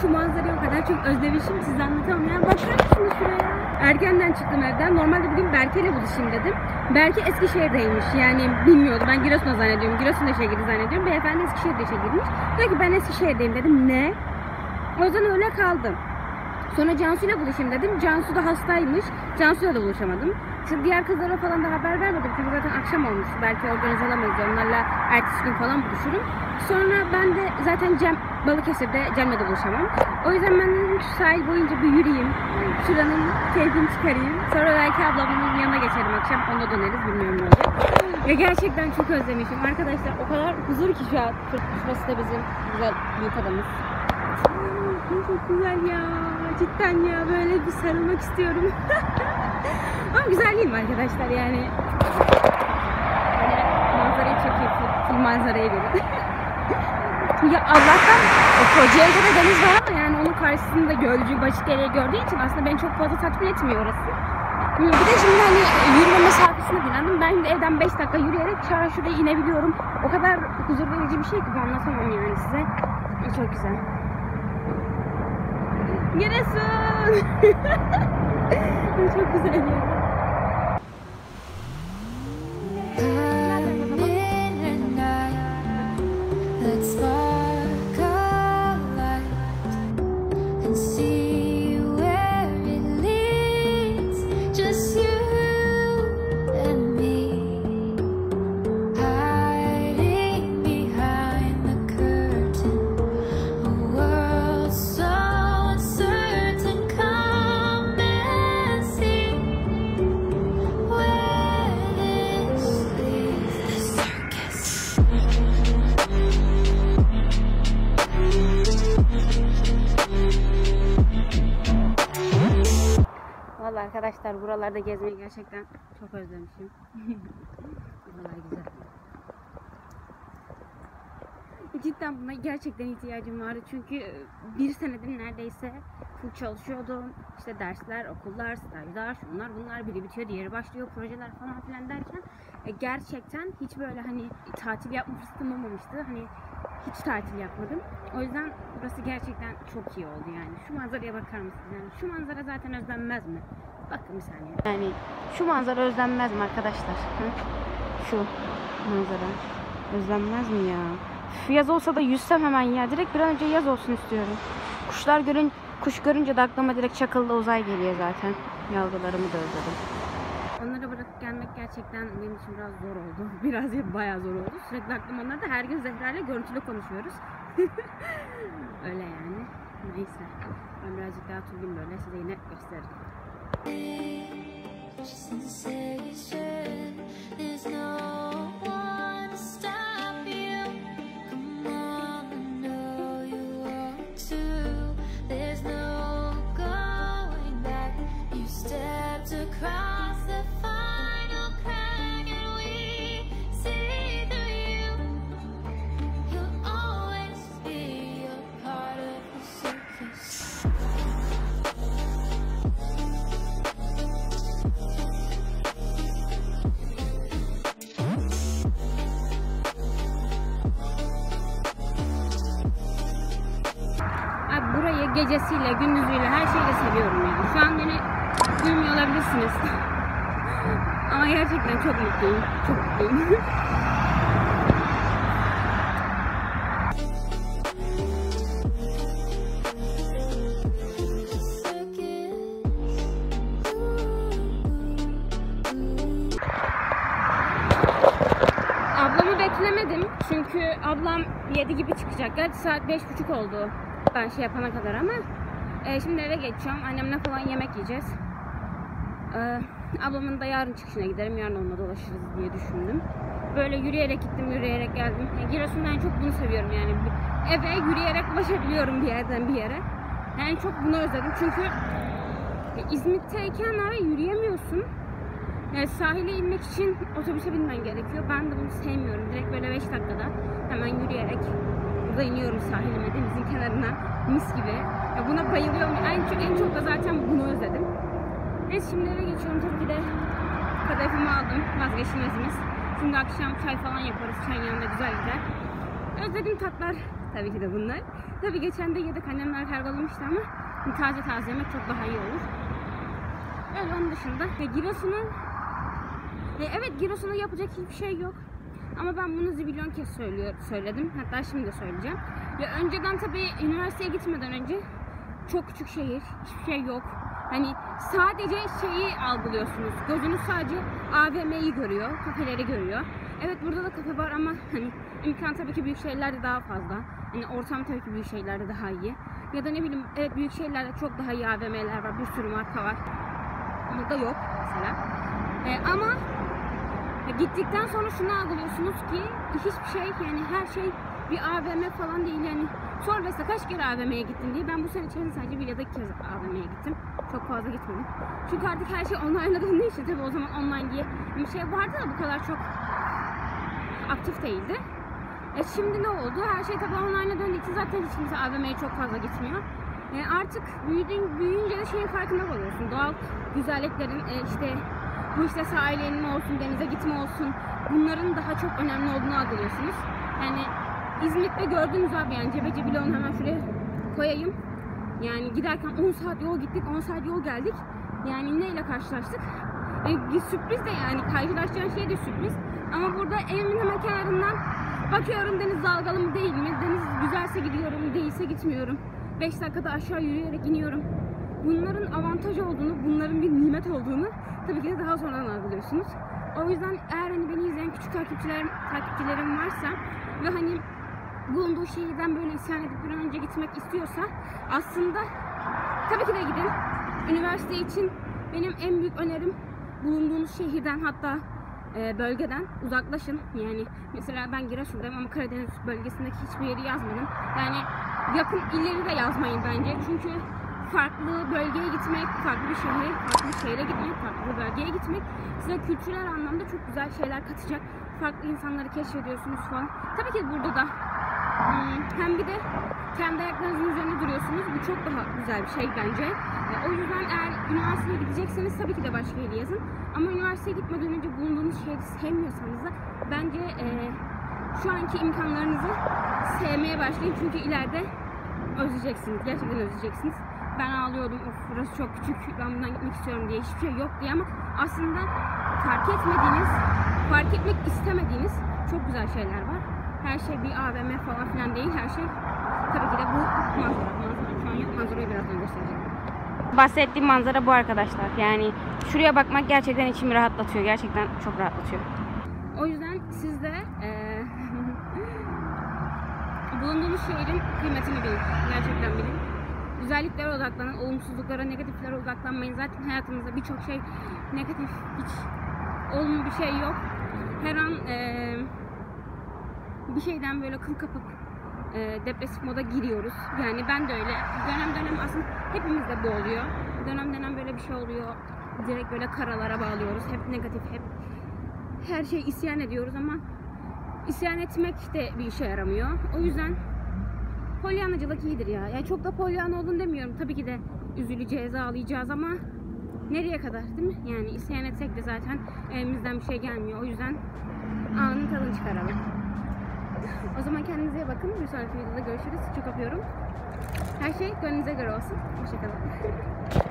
şu manzarayı o kadar çok özlemişim size anlatamam ya. Bakar mısınız şuraya? Erkenden çıktım evden. Normalde bugün Berke ile buluşayım dedim. Berke Eskişehir'deymiş. Yani bilmiyordu. Ben Giresun'a zannediyorum. Giresun'a işe girdi zannediyorum. Beyefendi Eskişehir'de işe girmiş. Diyor ki ben Eskişehir'deyim dedim. Ne? O yüzden öyle kaldım. Sonra Cansu ile buluşayım dedim. Cansu da hastaymış. Cansu'yla da buluşamadım. Şimdi diğer kızlara falan da haber vermedim. Çünkü zaten akşam olmuş. Belki organize alamayız. Onlarla ertesi gün falan buluşurum. Sonra ben de zaten Cem, Balıkesir'de Cem'le de buluşamam. O yüzden ben dedim şu sahil boyunca bir yürüyeyim. Şuranın keyfini çıkarayım. Sonra belki ablamın yanına geçerim akşam. Onda döneriz. Bilmiyorum ne olacak. Ya gerçekten çok özlemişim. Arkadaşlar o kadar huzur ki şu an. Şurası da bizim güzel büyük adamız. Çok güzel ya. Cidden ya. Böyle bir sarılmak istiyorum. Ama güzel değil mi arkadaşlar yani? Böyle manzarayı çekeyim. Full manzaraya gelin. Ya Allah'tan kocaya göre deniz var ama yani onun karşısında gölcü, Başıdere'yi gördüğü için aslında beni çok fazla tatmin etmiyor orası. Bir de şimdi hani yürüme mesafesini bilendim. Ben de evden 5 dakika yürüyerek çağır şuraya inebiliyorum. O kadar huzur verici bir şey ki anlatamam yani size. Çok güzel. Giresun! Çok güzel ya. Arkadaşlar buralarda gezmeyi gerçekten çok özlemişim. Buralar güzel. Cidden buna gerçekten ihtiyacım vardı. Çünkü bir senedir neredeyse full çalışıyordum. İşte dersler, okullar, stajlar, şunlar bunlar biri bitiyor, diğeri başlıyor, projeler falan filan derken gerçekten hiç böyle hani tatil yapma fırsatım olmamıştı. Hani hiç tatil yapmadım. O yüzden burası gerçekten çok iyi oldu yani. Şu manzaraya bakar mısınız? Yani şu manzara zaten özlenmez mi? Bakın bir saniye. Yani şu manzara özlenmez mi arkadaşlar? Hı? Şu manzara özlenmez mi ya? Yaz olsa da yüzsem hemen ya. Direkt bir an önce yaz olsun istiyorum. Kuş görünce de aklıma direkt Çakıllı Uzay geliyor zaten. Yavrularımı da özledim. Onları bırakıp gelmek gerçekten benim için biraz zor oldu. Biraz ya bayağı zor oldu. Sürekli aklım onlarda. Her gün Zehra'yla görüntülü konuşuyoruz. Öyle yani. Neyse. Ben birazcık daha turlayayım böyle. Size yine gösteririm. Gecesiyle, gündüzüyle, her şeyle seviyorum yani. Şu an beni duymuyor olabilirsiniz. Ama gerçekten çok mutluyum. Çok mutluyum. Ablamı beklemedim. Çünkü ablam 7 gibi çıkacak. Gerçi saat 5.30 oldu. Ben şey yapana kadar ama şimdi eve geçeceğim. Annemle falan yemek yiyeceğiz. Ablamın da yarın çıkışına giderim. Yarın onunla dolaşırız diye düşündüm. Böyle yürüyerek gittim, yürüyerek geldim. Giresun'da en çok bunu seviyorum yani. Eve yürüyerek ulaşabiliyorum bir yerden bir yere. Yani çok bunu özledim. Çünkü İzmit'teyken abi yürüyemiyorsun. Yani sahile inmek için otobüse binmen gerekiyor. Ben de bunu sevmiyorum. Direkt böyle 5 dakikada hemen yürüyerek iniyorum sahilime, denizin kenarına mis gibi. Ya buna bayılıyorum. En çok da zaten bunu özledim. Neyse şimdi eve geçiyorum. Tabii ki de kadayıfımı aldım. Vazgeçilmezimiz. Şimdi akşam çay falan yaparız. Çayın yanında güzel gider. Özledim tatlar. tabii ki de bunlar. Tabii geçen de yedik, annemler kargolamıştı ama taze taze yemek çok daha iyi olur. Öyle, onun dışında Giresun'un evet, Giresun'da yapacak hiçbir şey yok. Ama ben bunu zibilyon kez söyledim. Hatta şimdi de söyleyeceğim. Ya önceden tabii üniversiteye gitmeden önce çok küçük şehir, hiçbir şey yok. Hani sadece şeyi algılıyorsunuz. Gözünüz sadece AVM'yi görüyor, kafeleri görüyor. Evet, burada da kafe var ama hani imkan tabii ki büyük şehirlerde daha fazla. Hani ortam tabii ki büyük şehirlerde daha iyi. Ya da ne bileyim, evet, büyük şehirlerde çok daha iyi AVM'ler var, bir sürü marka var. Burada yok mesela. Ama gittikten sonra şunu algılıyorsunuz ki hiçbir şey, yani her şey bir AVM falan değil yani. Sor mesela kaç kere AVM'ye gittin diye. Ben bu sene içerisinde sadece bir ya da iki kez AVM'ye gittim. Çok fazla gitmedim. Çünkü artık her şey online'a döndüğü için tabii o zaman online diye bir şey vardı da bu kadar çok aktif değildi. Şimdi ne oldu? Her şey tabii online'a döndüğü için zaten hiç kimse AVM'ye çok fazla gitmiyor. Artık büyüyünce de şeyin farkında oluyorsun. Doğal güzelliklerin, işte bu işte sahile inme olsun, denize gitme olsun, bunların daha çok önemli olduğunu algılıyorsunuz. Yani İzmit'te gördüğünüz abi, yani cebeci bile, onu hemen şuraya koyayım. Yani giderken 10 saat yol gittik, 10 saat yol geldik. Yani neyle karşılaştık? Sürpriz de yani, karşılaşacağın şey de sürpriz. Ama burada evimin hemen kenarından bakıyorum, deniz dalgalı mı değil mi? Deniz güzelse gidiyorum, değilse gitmiyorum. 5 dakikada aşağı yürüyerek iniyorum. Bunların avantaj olduğunu, bunların bir nimet olduğunu tabii ki de daha sonradan algılıyorsunuz. O yüzden eğer hani beni izleyen küçük takipçilerim varsa ve hani bulunduğu şehirden böyle isyan edip bir an önce gitmek istiyorsa, aslında tabii ki de gidin. Üniversite için benim en büyük önerim, bulunduğunuz şehirden, hatta bölgeden uzaklaşın. Yani mesela ben Giresun'dayım ama Karadeniz bölgesindeki hiçbir yeri yazmadım. Yani yakın illeri de yazmayın bence. Çünkü farklı bölgeye gitmek, farklı şehre gitmek, farklı bölgeye gitmek size kültürel anlamda çok güzel şeyler katacak. Farklı insanları keşfediyorsunuz falan. Tabii ki burada da hem bir de kendi ayaklarınızın üzerine duruyorsunuz. Bu çok daha güzel bir şey bence. O yüzden eğer üniversiteye gidecekseniz tabii ki de başka yeri yazın. Ama üniversiteye gitmeden önce bulunduğunuz şehri sevmiyorsanız da bence şu anki imkanlarınızı sevmeye başlayın. Çünkü ileride özleyeceksiniz. Gerçekten özleyeceksiniz. Ben ağlıyordum, of burası çok küçük, ben bundan gitmek istiyorum diye, hiçbir şey yok diye, ama aslında fark etmek istemediğiniz çok güzel şeyler var. Her şey bir AVM falan filan değil, her şey tabii ki de bu manzara. Şu an yok, manzarayı birazdan göstereceğim. Bahsettiğim manzara bu arkadaşlar. Yani şuraya bakmak gerçekten içimi rahatlatıyor, gerçekten çok rahatlatıyor. O yüzden siz de bulunduğunuz şehrin kıymetini bilin, gerçekten bilin. Güzelliklere odaklanın, olumsuzluklara, negatiflere odaklanmayın. Zaten hayatımızda birçok şey negatif, hiç olumlu bir şey yok. Her an bir şeyden böyle kıl kapıp depresif moda giriyoruz. Yani ben de öyle. Dönem aslında hepimizde bu oluyor. Dönem böyle bir şey oluyor. Direkt böyle karalara bağlıyoruz. Hep negatif, hep her şey isyan ediyoruz ama isyan etmek de bir işe yaramıyor. O yüzden polyanacılık iyidir ya. Yani çok da polyan olun demiyorum. Tabii ki de üzüleceğiz, ağlayacağız ama nereye kadar, değil mi? Yani isyan etsek de zaten elimizden bir şey gelmiyor. O yüzden anın tadını çıkaralım. O zaman kendinize iyi bakın. Bir sonraki videoda görüşürüz. Çok öpüyorum. Her şey gönlünüze göre olsun. Hoşçakalın.